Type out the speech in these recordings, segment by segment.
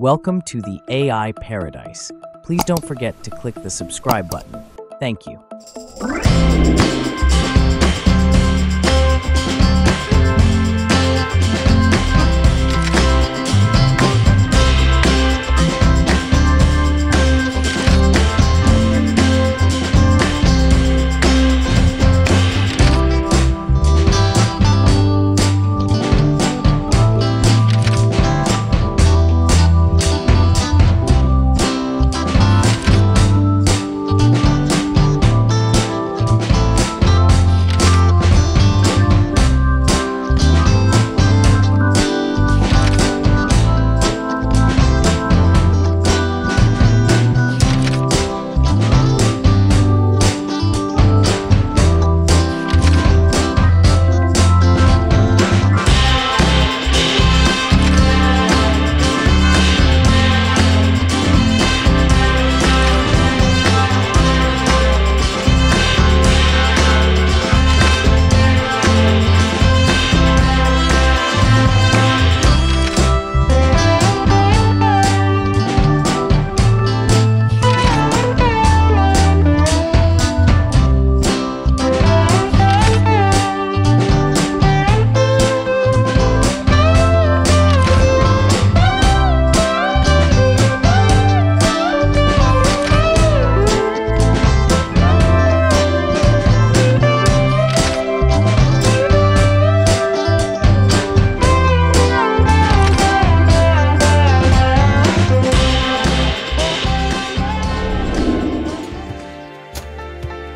Welcome to the AI Paradise. Please don't forget to click the subscribe button. Thank you.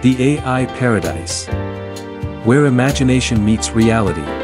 The AI Paradise, where imagination meets reality.